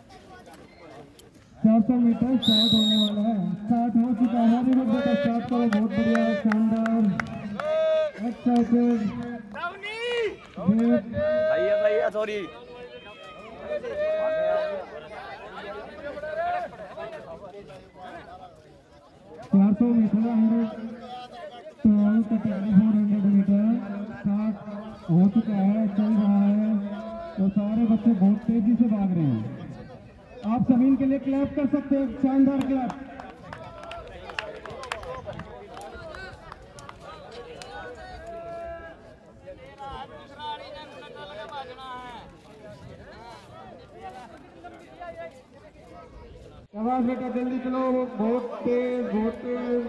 400 metre start होने वाला है। स्टार्ट हो चुका है, स्टार्ट करो, बहुत बढ़िया, शानदार, एक्साइटेड भैया भैया, सॉरी मीटर स्टार्ट हो चुका है, चल रहा है। तो सारे बच्चे बहुत तेजी से भाग रहे हैं। आप सभी इनके लिए क्लैप कर सकते हैं, शानदार क्लैप। आवाज बेटा जल्दी चलो, बहुत तेज बहुत तेज।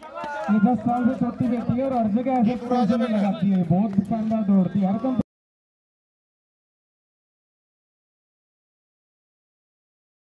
10 साल से छोटी बेटी है और हर जगह ऐसे लगाती है, बहुत शानदार दौड़ती है, हर कम